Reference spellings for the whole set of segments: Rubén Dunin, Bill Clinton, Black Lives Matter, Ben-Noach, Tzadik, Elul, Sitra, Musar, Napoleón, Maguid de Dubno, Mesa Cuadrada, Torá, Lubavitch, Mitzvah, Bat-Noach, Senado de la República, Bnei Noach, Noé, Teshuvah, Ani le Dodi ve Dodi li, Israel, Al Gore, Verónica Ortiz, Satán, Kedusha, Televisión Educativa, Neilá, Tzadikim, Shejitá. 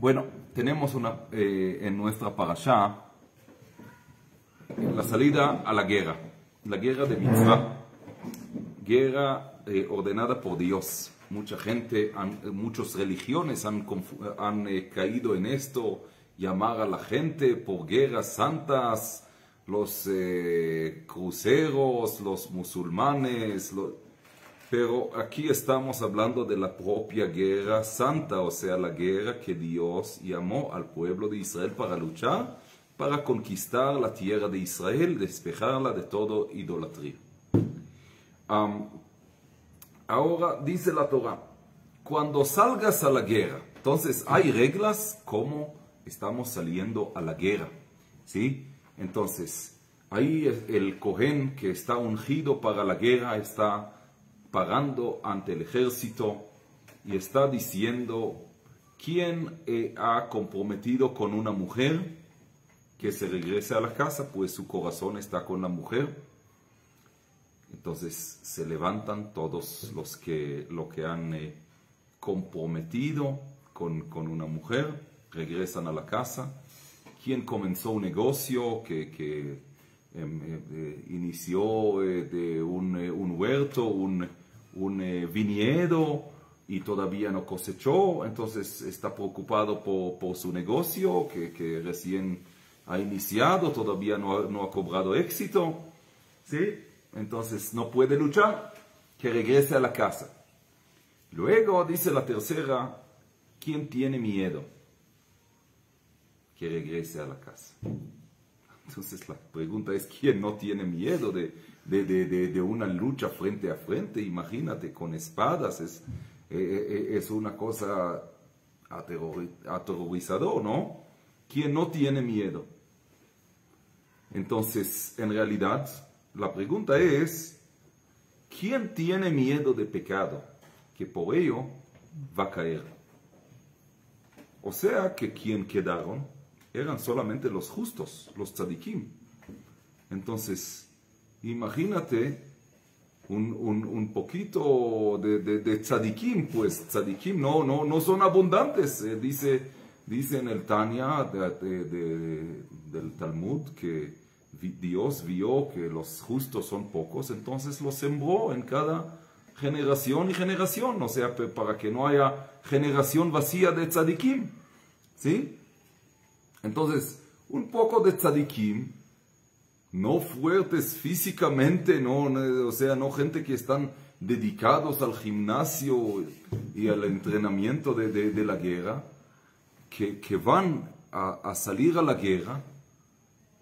Bueno, tenemos una, en nuestra parashá la salida a la guerra de Mitzvah, guerra ordenada por Dios. Mucha gente, muchas religiones han caído en esto, llamar a la gente por guerras santas, los cruceros, los musulmanes, pero aquí estamos hablando de la propia guerra santa, o sea, la guerra que Dios llamó al pueblo de Israel para luchar, para conquistar la tierra de Israel, despejarla de toda idolatría. Ahora dice la Torá, cuando salgas a la guerra, entonces hay reglas como estamos saliendo a la guerra, ¿sí? Entonces, ahí el Cohen que está ungido para la guerra está parando ante el ejército y está diciendo, ¿quién ha comprometido con una mujer que se regrese a la casa? Pues su corazón está con la mujer. Entonces se levantan todos los que, han comprometido con una mujer, regresan a la casa. ¿Quién comenzó un negocio que inició de un huerto, un viñedo y todavía no cosechó? Entonces está preocupado por su negocio que recién ha iniciado, todavía no ha cobrado éxito, ¿sí? Entonces no puede luchar, que regrese a la casa. Luego dice la tercera, ¿quién tiene miedo? Que regrese a la casa. Entonces la pregunta es, ¿quién no tiene miedo de una lucha frente a frente? Imagínate, con espadas, es una cosa aterrorizadora, ¿no? ¿Quién no tiene miedo? Entonces, en realidad, la pregunta es, ¿quién tiene miedo de pecado? Que por ello va a caer. O sea, que quien quedaron eran solamente los justos, los tzadikim. Entonces, imagínate un poquito de tzadikim, pues tzadikim no son abundantes. Dice en el Tanya del Talmud que Dios vio que los justos son pocos, entonces los sembró en cada generación y generación, o sea, para que no haya generación vacía de tzadikim, ¿sí? Entonces, un poco de tzadikim, no fuertes físicamente, o sea, no gente que están dedicados al gimnasio y al entrenamiento de la guerra, que van a salir a la guerra,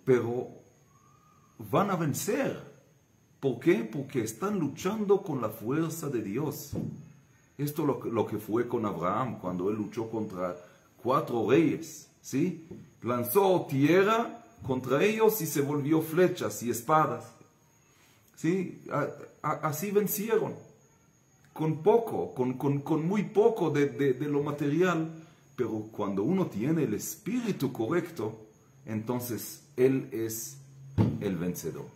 pero van a vencer. ¿Por qué? Porque están luchando con la fuerza de Dios. Esto es lo que fue con Abraham, cuando él luchó contra 4 reyes, ¿sí? Lanzó tierra contra ellos y se volvió flechas y espadas, ¿sí? Así vencieron. Con poco, con muy poco de lo material. Pero cuando uno tiene el espíritu correcto, entonces él es el vencedor.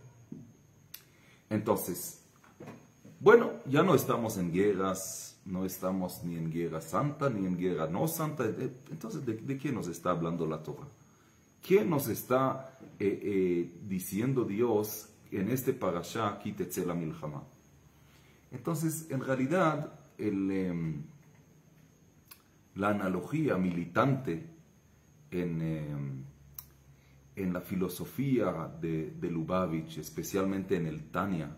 Entonces, bueno, ya no estamos en guerras, no estamos ni en guerra santa, ni en guerra no santa. Entonces, ¿de qué nos está hablando la Torá? ¿Qué nos está diciendo Dios en este Parashá ki Tetzé la Milhamá? Entonces, en realidad, la analogía militante en la filosofía de Lubavitch, especialmente en el Tanya,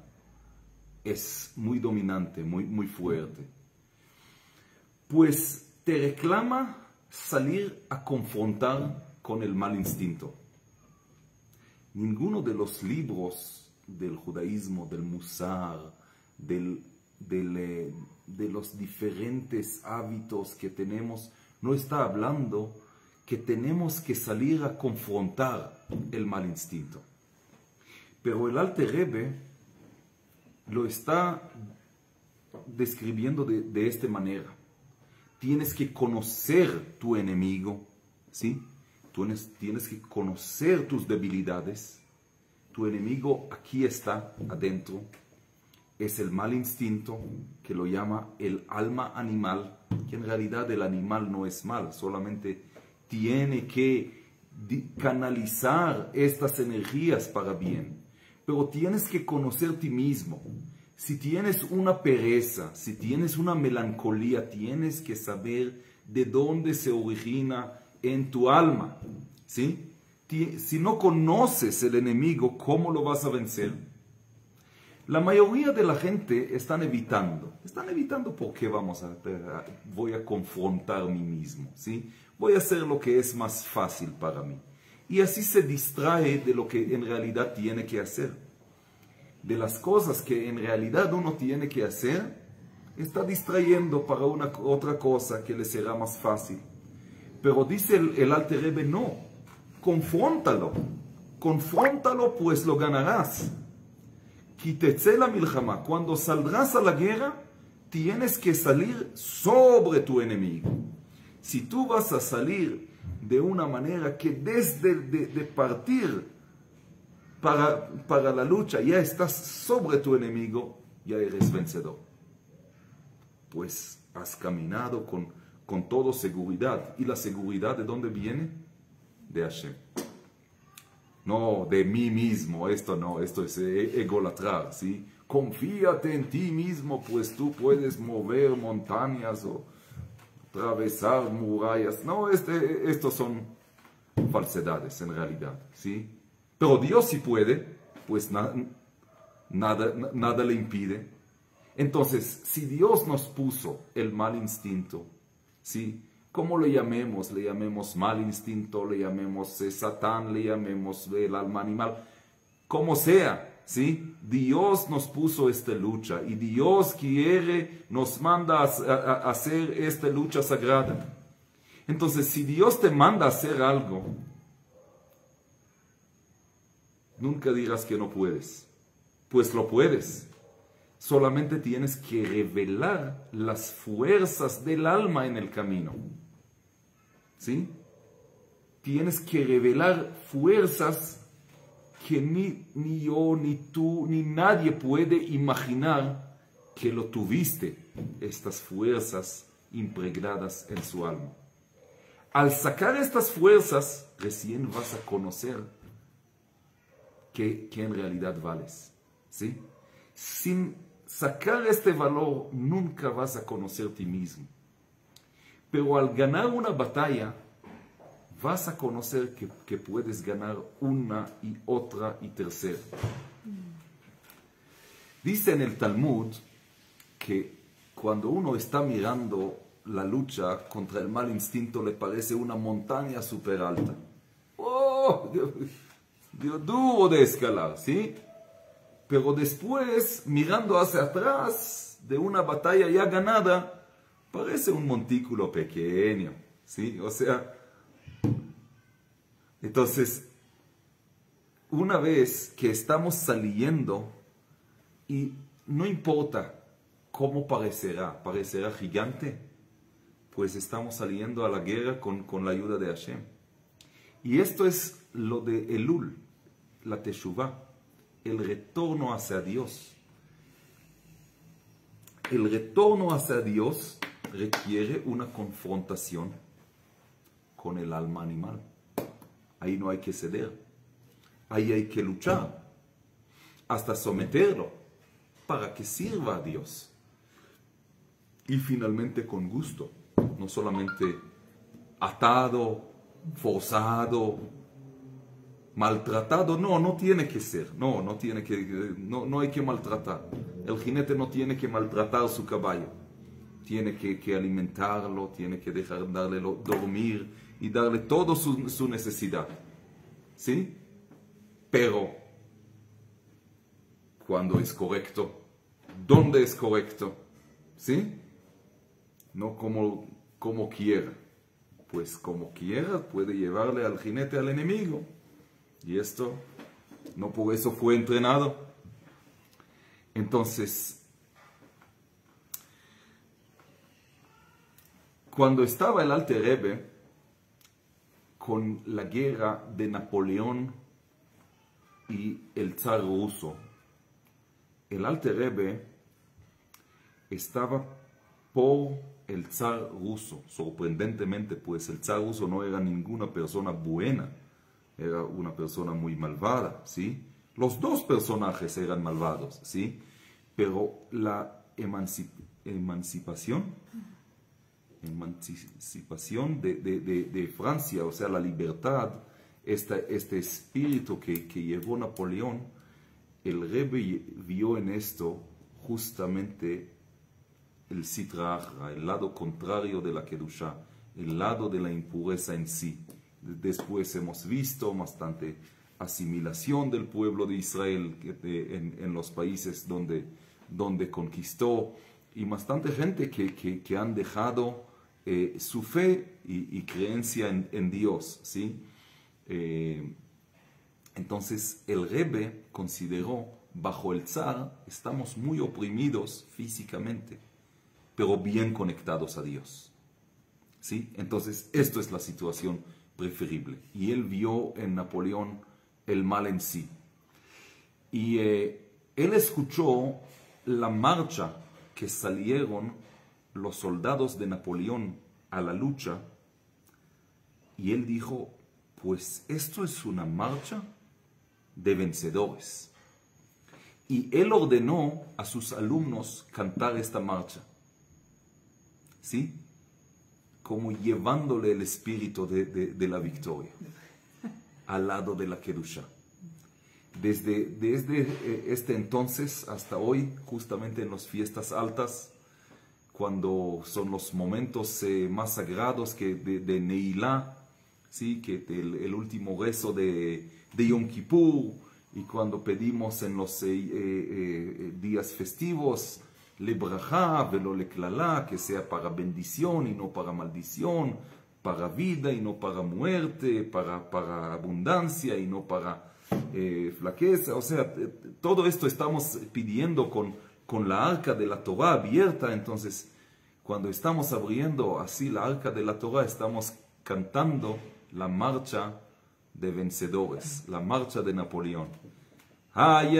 es muy dominante, muy fuerte. Pues te reclama salir a confrontar con el mal instinto. Ninguno de los libros del judaísmo, del Musar, de los diferentes hábitos que tenemos, no está hablando que tenemos que salir a confrontar el mal instinto. Pero el Alter Rebbe lo está describiendo de esta manera. Tienes que conocer tu enemigo, ¿sí? Tienes que conocer tus debilidades. Tu enemigo aquí está, adentro. es el mal instinto que lo llama el alma animal, que en realidad el animal no es mal, solamente tiene que canalizar estas energías para bien. Pero tienes que conocer ti mismo. Si tienes una pereza, si tienes una melancolía, tienes que saber de dónde se origina en tu alma, ¿sí? Si no conoces el enemigo, ¿cómo lo vas a vencer? La mayoría de la gente están evitando. Están evitando porque voy a confrontar a mí mismo, ¿sí? Voy a hacer lo que es más fácil para mí. Y así se distrae de lo que en realidad tiene que hacer. De las cosas que en realidad uno tiene que hacer, está distrayendo para otra cosa que le será más fácil. Pero dice el Alter Rebbe, no. Confróntalo, confróntalo, pues lo ganarás. Ki tetzé la milchama, cuando saldrás a la guerra, tienes que salir sobre tu enemigo. Si tú vas a salir de una manera que desde de partir para la lucha ya estás sobre tu enemigo, ya eres vencedor. Pues has caminado con toda seguridad. ¿Y la seguridad de dónde viene? De Hashem. No de mí mismo, esto no, esto es egolatrar, ¿sí? Confíate en ti mismo, pues tú puedes mover montañas o atravesar murallas. No, estos son falsedades en realidad, ¿sí? Pero Dios sí puede, pues nada le impide. Entonces, si Dios nos puso el mal instinto, ¿sí? ¿Cómo lo llamemos? Le llamemos mal instinto, le llamemos Satán, le llamemos el alma animal. Como sea, ¿sí? Dios nos puso esta lucha y Dios quiere, nos manda a hacer esta lucha sagrada. Entonces, si Dios te manda a hacer algo, nunca dirás que no puedes. Pues lo puedes. Solamente tienes que revelar las fuerzas del alma en el camino. ¿Sí? Tienes que revelar fuerzas que ni yo, ni tú, ni nadie puede imaginar que lo tuviste, estas fuerzas impregnadas en su alma. Al sacar estas fuerzas, recién vas a conocer que en realidad vales. ¿Sí? Sin sacar este valor, nunca vas a conocer a ti mismo. Pero al ganar una batalla, vas a conocer que puedes ganar una y otra y tercera. Dice en el Talmud que cuando uno está mirando la lucha contra el mal instinto, le parece una montaña súper alta. ¡Oh! Duro de escalar, ¿sí? Pero después, mirando hacia atrás de una batalla ya ganada, parece un montículo pequeño, ¿sí? O sea, entonces, una vez que estamos saliendo, y no importa cómo parecerá gigante, pues estamos saliendo a la guerra con la ayuda de Hashem. Y esto es lo de Elul, la Teshuvah. El retorno hacia Dios. El retorno hacia Dios requiere una confrontación con el alma animal. Ahí no hay que ceder. Ahí hay que luchar. Hasta someterlo para que sirva a Dios. Y finalmente con gusto. No solamente atado, forzado, maltratado, no tiene que ser, no tiene que, no hay que maltratar. El jinete no tiene que maltratar su caballo, tiene que alimentarlo, tiene que dejar darle dormir y darle toda su necesidad, ¿sí? Pero, ¿cuándo es correcto? ¿Dónde es correcto? ¿Sí? No como quiera, pues como quiera puede llevarle al jinete al enemigo. Y esto, no por eso fue entrenado. Entonces, cuando estaba el Alter Rebbe con la guerra de Napoleón y el zar ruso, el Alter Rebbe estaba por el zar ruso. Sorprendentemente, pues el zar ruso no era ninguna persona buena, era una persona muy malvada, ¿sí? Los dos personajes eran malvados, ¿sí? Pero la emancipación de Francia, o sea, la libertad, este espíritu que llevó Napoleón, el Rebbe vio en esto justamente el Sitra Achra, el lado contrario de la Kedusha, el lado de la impureza en sí. Después hemos visto bastante asimilación del pueblo de Israel en los países donde conquistó, y bastante gente que han dejado su fe y creencia en Dios, ¿sí? Entonces el Rebbe consideró, bajo el zar estamos muy oprimidos físicamente, pero bien conectados a Dios, ¿sí? Entonces esto es la situación preferible. Y él vio en Napoleón el mal en sí. Y él escuchó la marcha que salieron los soldados de Napoleón a la lucha, y él dijo, pues esto es una marcha de vencedores. Y él ordenó a sus alumnos cantar esta marcha, ¿sí? Como llevándole el espíritu de la victoria, al lado de la Kedusha. Desde este entonces hasta hoy, justamente en las fiestas altas, cuando son los momentos más sagrados de Neilá, ¿sí? Que el último rezo de Yom Kippur, y cuando pedimos en los días festivos, le brajá, velo le clalá, que sea para bendición y no para maldición, para vida y no para muerte, para abundancia y no para flaqueza. O sea, todo esto estamos pidiendo con la arca de la Torá abierta. Entonces, cuando estamos abriendo así la arca de la Torá, estamos cantando la marcha de vencedores, la marcha de Napoleón. Y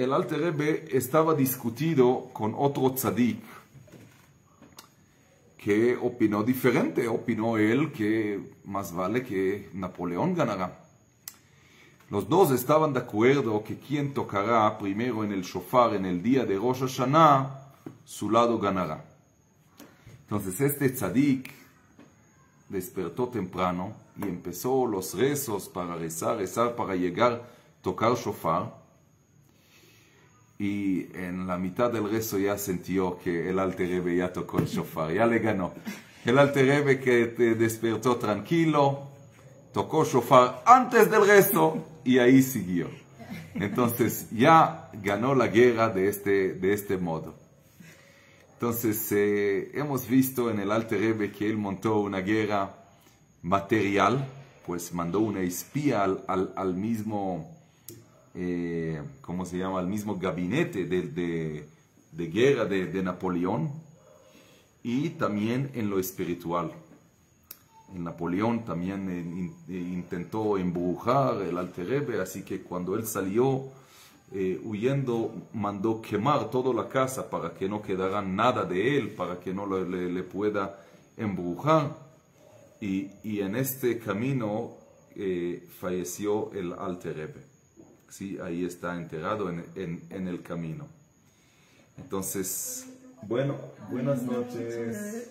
el Alter Rebbe estaba discutido con otro tzadik que opinó diferente. Opinó él que más vale que Napoleón ganará. Los dos estaban de acuerdo que quien tocará primero en el shofar en el día de Rosh Hashanah, su lado ganará. Entonces este tzadik despertó temprano y empezó los rezos para rezar, para llegar, tocar shofar. Y en la mitad del rezo ya sintió que el Alter Rebbe ya tocó el shofar, ya le ganó. El Alter Rebbe, que te despertó tranquilo, tocó shofar antes del rezo y ahí siguió. Entonces ya ganó la guerra de este modo. Entonces hemos visto en el Alter Rebbe que él montó una guerra material, pues mandó una espía al mismo... ¿cómo se llama? El mismo gabinete de guerra de Napoleón. Y también en lo espiritual, Napoleón también intentó embrujar el Alter Rebbe, así que cuando él salió huyendo, mandó quemar toda la casa para que no quedara nada de él, para que no le pueda embrujar. Y en este camino falleció el Alter Rebbe. Sí, ahí está enterrado en el camino. Entonces, bueno, buenas noches.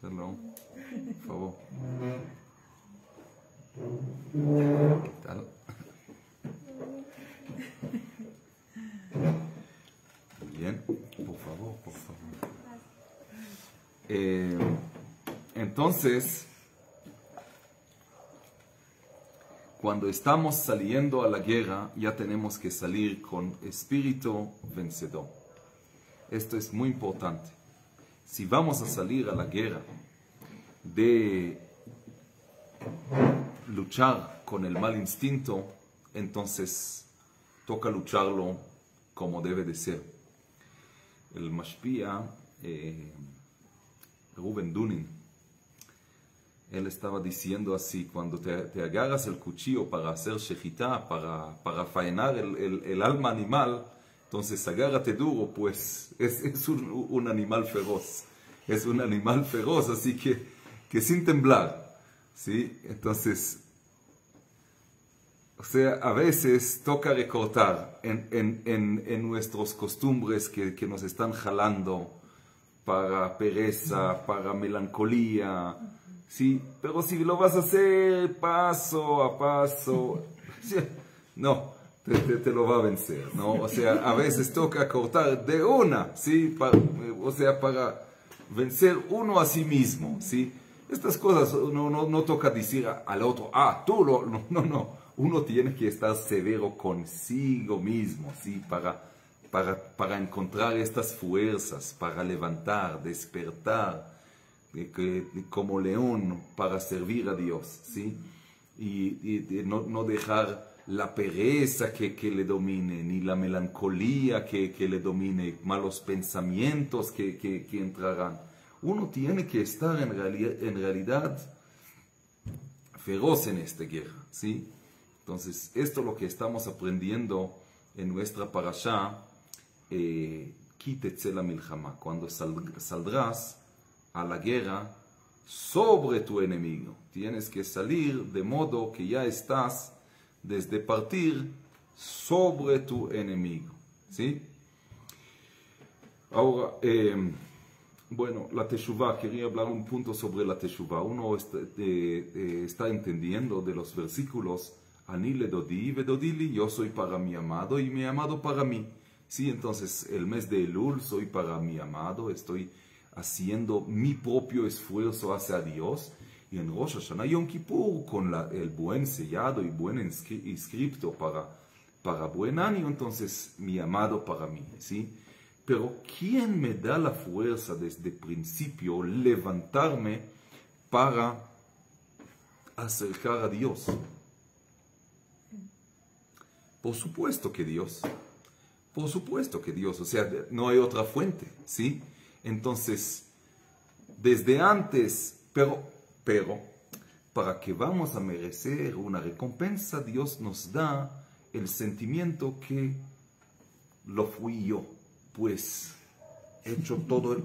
Shalom. Por favor. ¿Qué tal? Muy bien, por favor, por favor. Entonces, cuando estamos saliendo a la guerra, ya tenemos que salir con espíritu vencedor. Esto es muy importante. Si vamos a salir a la guerra de luchar con el mal instinto, entonces toca lucharlo como debe de ser. El Mashpia, Rubén Dunin, él estaba diciendo así: cuando te agarras el cuchillo para hacer Shejitá, para faenar el alma animal, entonces agárrate duro, pues es un animal feroz. Es un animal feroz, así que sin temblar. ¿Sí? Entonces, o sea, a veces toca recortar en nuestras costumbres que nos están jalando para pereza, para melancolía. Sí, pero si lo vas a hacer paso a paso, no, te lo va a vencer, ¿no? O sea, a veces toca cortar de una, ¿sí? Para vencer uno a sí mismo, ¿sí? Estas cosas no toca decir al otro, ah, tú lo... No, uno tiene que estar severo consigo mismo, ¿sí? Para encontrar estas fuerzas, para levantar, despertar, como león, para servir a Dios, ¿sí? Y no dejar la pereza que le domine, ni la melancolía que le domine, malos pensamientos que entrarán. Uno tiene que estar en realidad feroz en esta guerra, ¿sí? Entonces, esto es lo que estamos aprendiendo en nuestra parashá, ki tetzé la milchama, cuando saldrás a la guerra sobre tu enemigo. Tienes que salir de modo que ya estás desde partir sobre tu enemigo, ¿sí? Ahora, bueno, la Teshuvah, quería hablar un punto sobre la Teshuvah. Uno está entendiendo de los versículos, Ani le Dodi ve Dodi li, yo soy para mi amado y mi amado para mí. Sí, entonces el mes de Elul soy para mi amado, estoy haciendo mi propio esfuerzo hacia Dios. Y en Rosh Hashanah, Yom Kippur, con el buen sellado y buen inscripto para buen año, entonces mi amado para mí, ¿sí? Pero ¿quién me da la fuerza desde el principio levantarme para acercar a Dios? Por supuesto que Dios. Por supuesto que Dios. O sea, no hay otra fuente, ¿sí? Entonces, desde antes, pero, para que vamos a merecer una recompensa, Dios nos da el sentimiento que lo fui yo, pues he hecho todo el,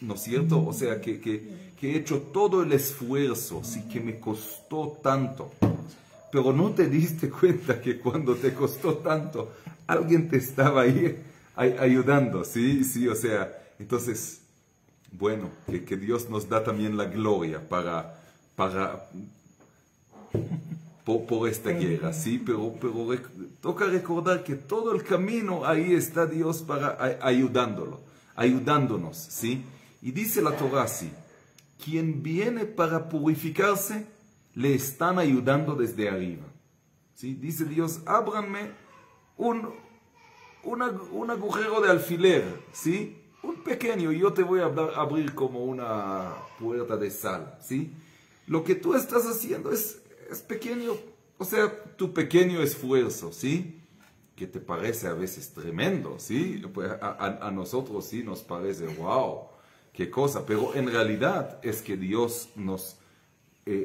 ¿no es cierto? O sea, que he hecho todo el esfuerzo, sí, que me costó tanto. Pero no te diste cuenta que cuando te costó tanto, alguien te estaba ahí ayudando, ¿sí? Sí, o sea... Entonces, bueno, que Dios nos da también la gloria por esta guerra, ¿sí? Pero toca recordar que todo el camino ahí está Dios ayudándonos, ¿sí? Y dice la Torá así: quien viene para purificarse, le están ayudando desde arriba, ¿sí? Dice Dios, ábranme un agujero de alfiler, ¿sí? Un pequeño, y yo te voy a abrir como una puerta de sal, ¿sí? Lo que tú estás haciendo es pequeño, o sea, tu pequeño esfuerzo, ¿sí? Que te parece a veces tremendo, ¿sí? Pues a nosotros sí nos parece, wow, qué cosa, pero en realidad es que Dios nos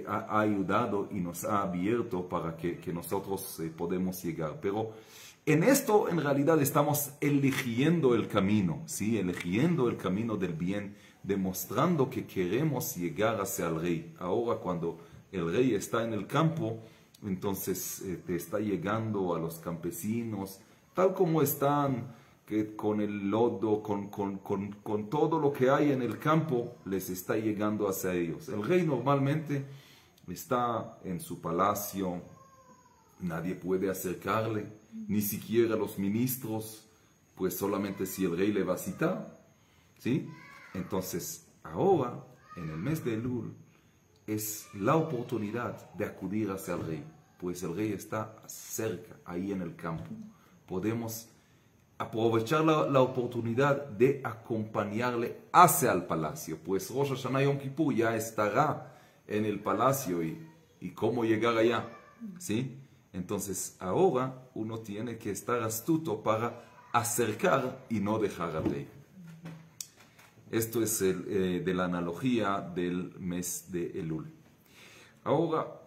ha ayudado y nos ha abierto para que nosotros podamos llegar. Pero En esto, en realidad, estamos eligiendo el camino, ¿sí? Eligiendo el camino del bien, demostrando que queremos llegar hacia el rey. Ahora, cuando el rey está en el campo, entonces te está llegando a los campesinos, tal como están, que con el lodo, con todo lo que hay en el campo, les está llegando hacia ellos. El rey normalmente está en su palacio, nadie puede acercarle, ni siquiera los ministros, pues solamente si el rey le va a citar, ¿sí? Entonces, ahora, en el mes de Elul, es la oportunidad de acudir hacia el rey, pues el rey está cerca, ahí en el campo. Podemos aprovechar la oportunidad de acompañarle hacia el palacio, pues Rosh Hashanah Yom Kippur ya estará en el palacio y cómo llegar allá, ¿sí? Entonces ahora uno tiene que estar astuto para acercar y no dejar al rey. Esto es de la analogía del mes de Elul. Ahora,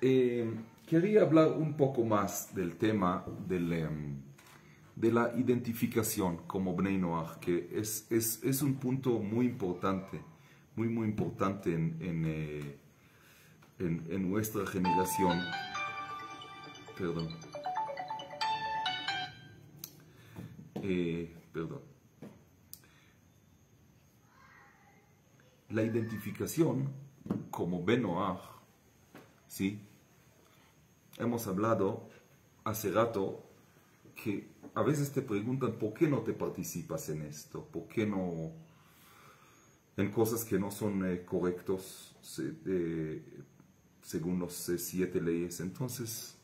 quería hablar un poco más del tema de la identificación como Bnei Noach, que es un punto muy importante en nuestra generación. Perdón. La identificación como Ben-Noach, ¿sí? Hemos hablado hace rato que a veces te preguntan por qué no te participas en esto, por qué no en cosas que no son correctos según las 7 leyes. Entonces,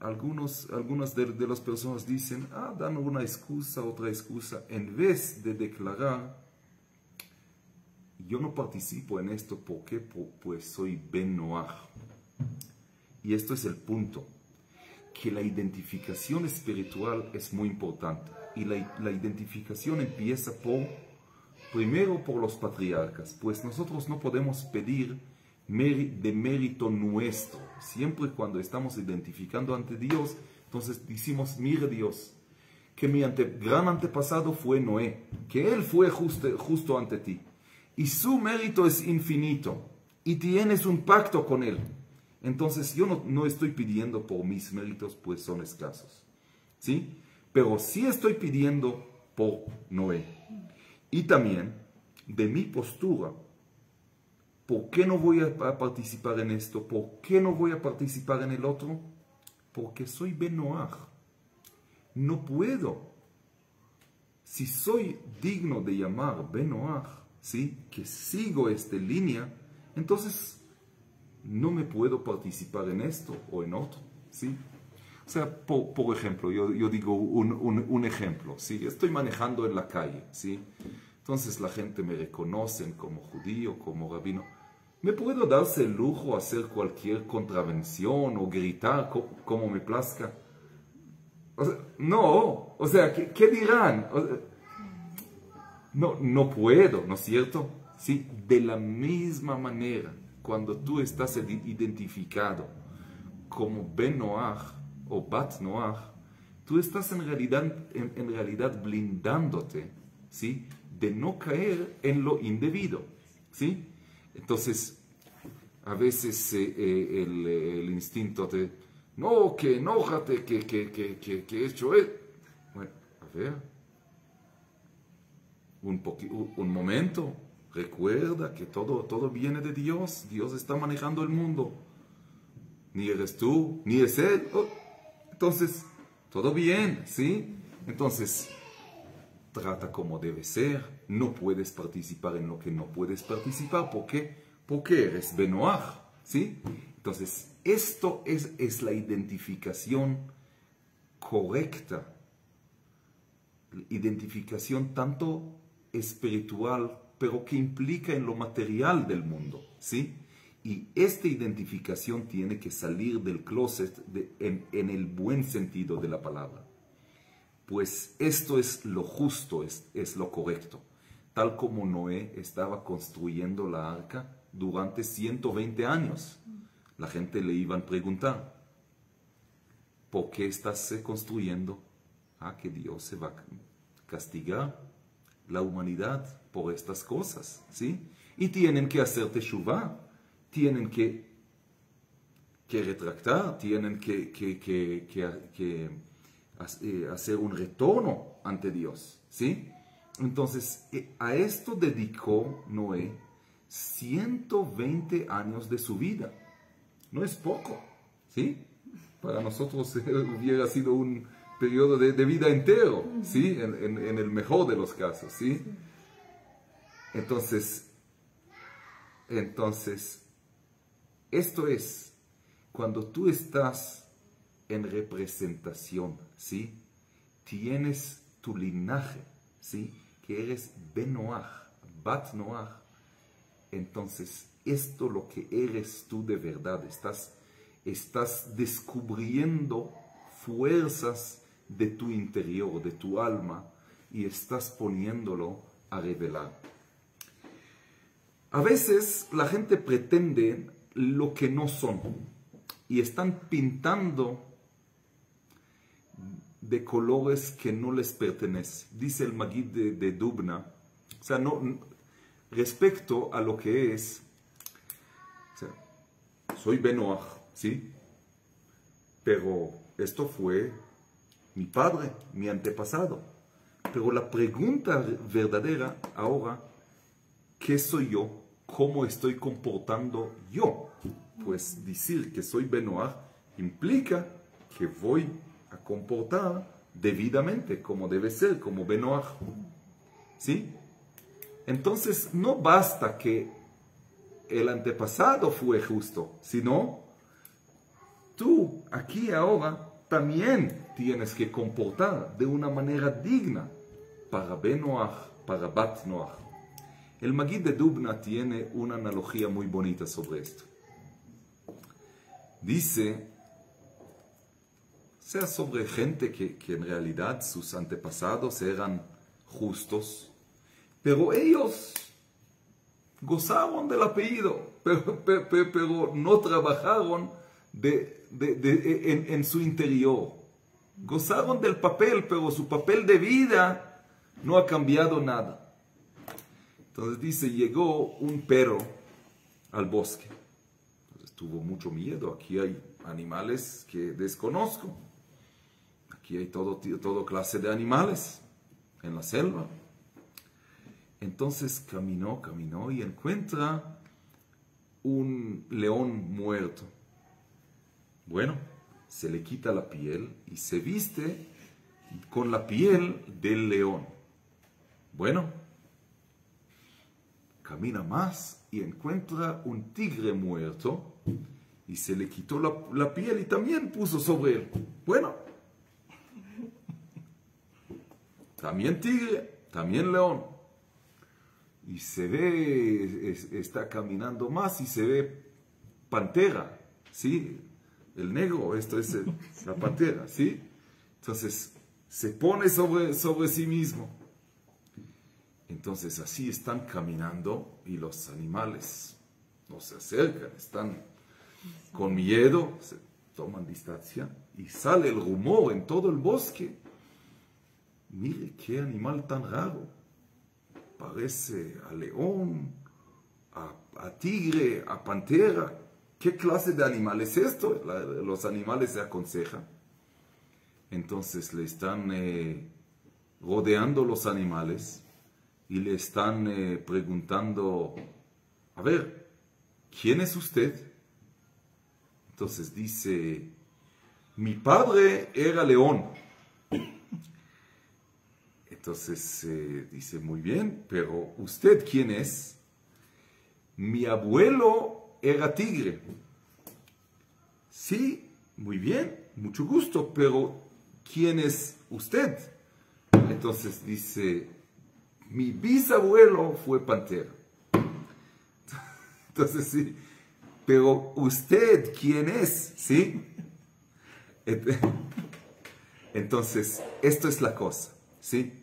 algunas de las personas dicen, dan una excusa, otra excusa, en vez de declarar, yo no participo en esto porque pues soy Ben-Noach. Y esto es el punto, que la identificación espiritual es muy importante. Y la identificación empieza primero por los patriarcas, pues nosotros no podemos pedir de mérito nuestro. Siempre cuando estamos identificando ante Dios, entonces decimos, mire Dios, que mi gran antepasado fue Noé, que él fue justo ante ti, y su mérito es infinito, y tienes un pacto con él. Entonces yo no estoy pidiendo por mis méritos, pues son escasos, ¿sí? Pero sí estoy pidiendo por Noé. Y también de mi postura, ¿por qué no voy a participar en esto? ¿Por qué no voy a participar en el otro? Porque soy Ben-Noach. No puedo. Si soy digno de llamar Ben-Noach, ¿sí? Que sigo esta línea, entonces no me puedo participar en esto o en otro, ¿sí? O sea, por ejemplo, yo digo un ejemplo, ¿sí? Estoy manejando en la calle, ¿sí? Entonces la gente me reconoce como judío, como rabino. ¿Me puedo darse el lujo de hacer cualquier contravención o gritar como me plazca? O sea, no, o sea, ¿qué dirán? O sea, no puedo, ¿no es cierto? ¿Sí? De la misma manera, cuando tú estás identificado como Ben-Noach o Bat-Noach, tú estás en realidad blindándote, ¿sí? De no caer en lo indebido, ¿sí? Entonces, a veces el instinto te... No, que enójate, que he hecho... Bueno, a ver... un momento... Recuerda que todo viene de Dios. Dios está manejando el mundo. Ni eres tú, ni es Él. Oh, entonces, todo bien, ¿sí? Entonces, trata como debe ser. No puedes participar en lo que no puedes participar. ¿Por qué? Porque eres Ben-Noach, ¿sí? Entonces, esto es la identificación correcta. Identificación tanto espiritual, pero que implica en lo material del mundo, ¿sí? Y esta identificación tiene que salir del closet en el buen sentido de la palabra. Pues esto es lo justo, es lo correcto. Tal como Noé estaba construyendo la arca durante 120 años, la gente le iban a preguntar, ¿Por qué estás construyendo? Ah, que Dios se va a castigar la humanidad por estas cosas, ¿sí? Y tienen que hacer Teshuvah, tienen que retractar, tienen que hacer un retorno ante Dios, ¿sí? Entonces, a esto dedicó Noé 120 años de su vida. No es poco, ¿sí? Para nosotros hubiera sido un periodo de vida entero, ¿sí? En el mejor de los casos, ¿sí? Entonces, esto es cuando tú estás en representación, ¿sí? Tienes tu linaje, ¿sí? Que eres Ben-Noach, Bat-Noach. Entonces, esto lo que eres tú de verdad. Estás descubriendo fuerzas de tu interior, de tu alma, y estás poniéndolo a revelar. A veces la gente pretende lo que no son y están pintando de colores que no les pertenecen. Dice el Maguid de Dubno, o sea, no, respecto a lo que es, o sea, soy Ben-Noach, ¿sí? Pero esto fue mi padre, mi antepasado. Pero la pregunta verdadera ahora, ¿qué soy yo? ¿Cómo estoy comportando yo? Pues decir que soy Ben-Noach implica que voy a comportar debidamente, como debe ser, como Ben-Noach, ¿sí? Entonces, no basta que el antepasado fue justo, sino tú, aquí ahora, también tienes que comportar de una manera digna para Ben-Noach, para Bat-Noach. El Maguid de Dubno tiene una analogía muy bonita sobre esto. Dice, sea sobre gente que en realidad sus antepasados eran justos, pero ellos gozaron del apellido, pero no trabajaron en su interior. Gozaron del papel, pero su papel de vida no ha cambiado nada. Entonces dice, llegó un perro al bosque. Entonces, tuvo mucho miedo. Aquí hay animales que desconozco. Aquí hay todo clase de animales en la selva. Entonces caminó y encuentra un león muerto. Bueno, se le quita la piel y se viste con la piel del león. Bueno, camina más y encuentra un tigre muerto y se le quitó la piel y también puso sobre él. Bueno, también tigre, también león. Y se ve, está caminando más y se ve pantera, ¿sí? El negro, esto es la pantera, ¿sí? Entonces, se pone sobre sí mismo. Entonces, así están caminando y los animales no se acercan, están con miedo, se toman distancia y sale el rumor en todo el bosque. Mire qué animal tan raro. Parece a león, a tigre, a pantera. ¿Qué clase de animal es esto? Los animales se aconsejan. Entonces le están rodeando los animales y le están preguntando, a ver, ¿quién es usted? Entonces dice, mi padre era león. Entonces dice, muy bien, pero ¿usted quién es? Mi abuelo era tigre. Sí, muy bien, mucho gusto, pero ¿quién es usted? Entonces dice, mi bisabuelo fue pantera. Entonces sí, pero ¿usted quién es? Sí. Entonces, esto es la cosa, ¿sí?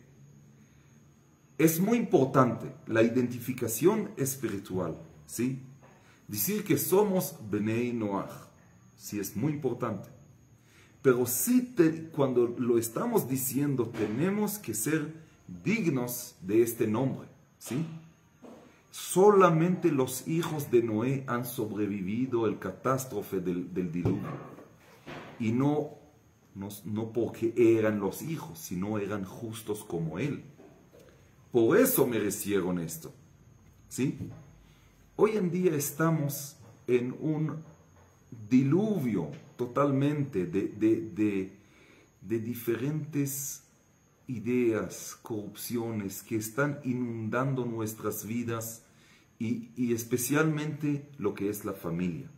Es muy importante la identificación espiritual, ¿sí? Decir que somos Bnei Noach, sí, es muy importante. Pero sí, cuando lo estamos diciendo, tenemos que ser dignos de este nombre, ¿sí? Solamente los hijos de Noé han sobrevivido el catástrofe del diluvio. Y no porque eran los hijos, sino eran justos como él. Por eso merecieron esto, ¿sí? Hoy en día estamos en un diluvio totalmente de diferentes ideas, corrupciones que están inundando nuestras vidas y especialmente lo que es la familia,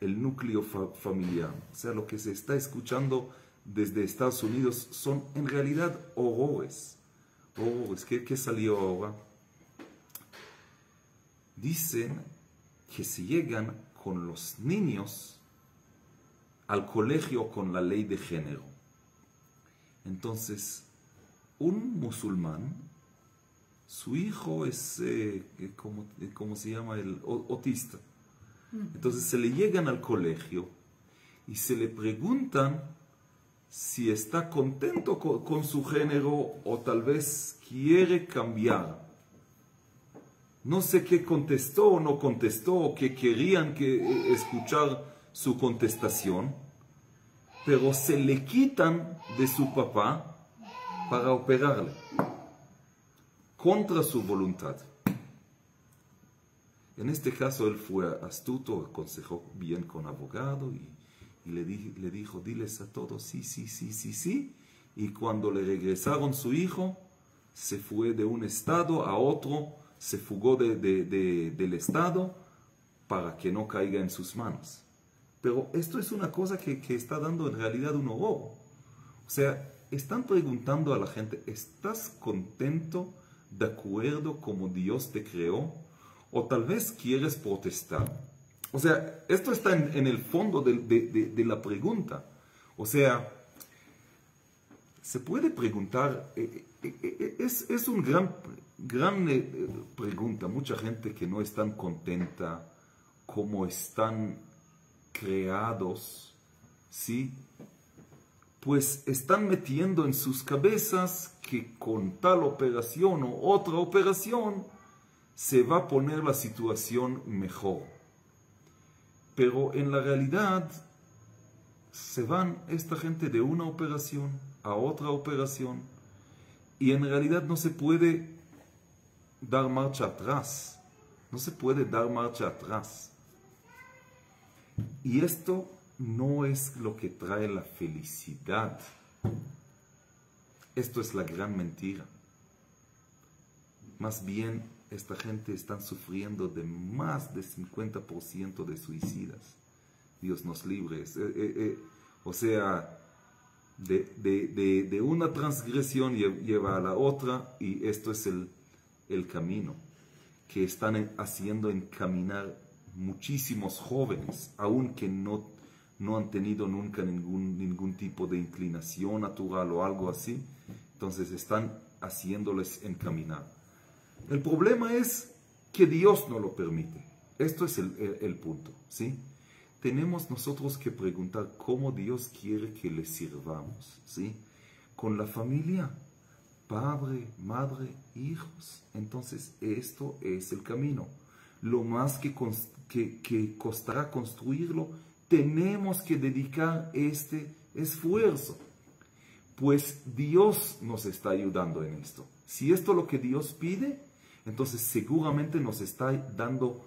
el núcleo familiar. O sea, lo que se está escuchando desde Estados Unidos son en realidad horrores. Horrores. ¿Qué salió ahora? Dicen que si llegan con los niños al colegio con la ley de género, entonces un musulmán, su hijo es, ¿cómo se llama? El autista. Entonces se le llegan al colegio y se le preguntan si está contento con su género o tal vez quiere cambiar. No sé qué contestó o no contestó, o que querían escuchar su contestación, pero se le quitan de su papá para operarle, contra su voluntad. En este caso, él fue astuto, aconsejó bien con abogado y le dijo, diles a todos, sí. Y cuando le regresaron su hijo, se fue de un estado a otro, se fugó del estado para que no caiga en sus manos. Pero esto es una cosa que está dando en realidad un horror. O sea, están preguntando a la gente, ¿estás contento de acuerdo como Dios te creó? O tal vez quieres protestar. O sea, esto está en el fondo de la pregunta. O sea, se puede preguntar, es una gran pregunta. Mucha gente que no están contenta como están creados, ¿sí? Pues están metiendo en sus cabezas que con tal operación o otra operación se va a poner la situación mejor. Pero en la realidad, se van esta gente de una operación a otra operación, y en realidad no se puede dar marcha atrás. No se puede dar marcha atrás. Y esto no es lo que trae la felicidad. Esto es la gran mentira. Más bien, esta gente está sufriendo de más de 50% de suicidas. Dios nos libre. O sea, de una transgresión lleva a la otra, y esto es el camino que están haciendo encaminar muchísimos jóvenes, aunque no han tenido nunca ningún tipo de inclinación natural o algo así. Entonces están haciéndoles encaminar. El problema es que Dios no lo permite. Esto es el punto, ¿sí? Tenemos nosotros que preguntar cómo Dios quiere que le sirvamos, ¿sí? Con la familia, padre, madre, hijos. Entonces, esto es el camino. Lo más que costará construirlo, tenemos que dedicar este esfuerzo. Pues Dios nos está ayudando en esto. Si esto es lo que Dios pide, entonces seguramente nos está dando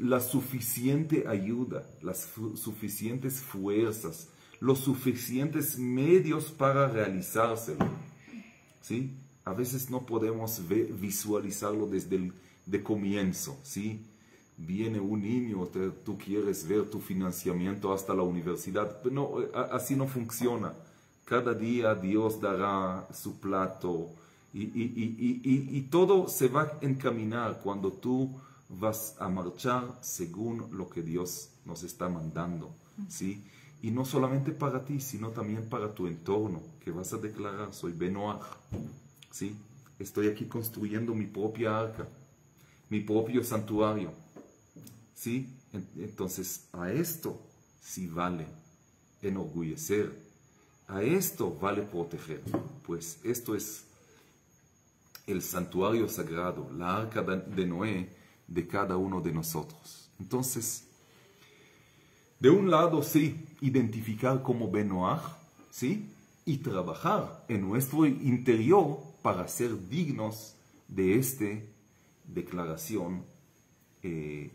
la suficiente ayuda, las suficientes fuerzas, los suficientes medios para realizárselo, ¿sí? A veces no podemos visualizarlo desde el comienzo, ¿sí? Viene un niño, tú quieres ver tu financiamiento hasta la universidad. No, así no funciona. Cada día Dios dará su plato. Y todo se va a encaminar cuando tú vas a marchar según lo que Dios nos está mandando, ¿sí? Y no solamente para ti, sino también para tu entorno, que vas a declarar, soy Ben-Noach, ¿sí? Estoy aquí construyendo mi propia arca, mi propio santuario, ¿sí? Entonces, a esto sí vale enorgullecer. A esto vale proteger, pues esto es el santuario sagrado, la arca de Noé de cada uno de nosotros. Entonces, de un lado, sí, identificar como Ben-Noach, ¿sí? Y trabajar en nuestro interior para ser dignos de esta declaración que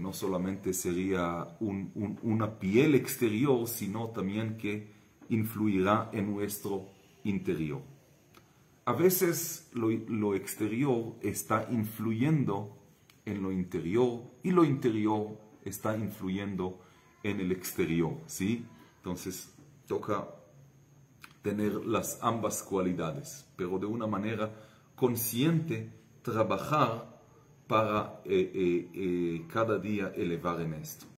no solamente sería una piel exterior, sino también que influirá en nuestro interior. A veces lo exterior está influyendo en lo interior y lo interior está influyendo en el exterior, ¿sí? Entonces toca tener las ambas cualidades, pero de una manera consciente, trabajar para cada día elevar en esto.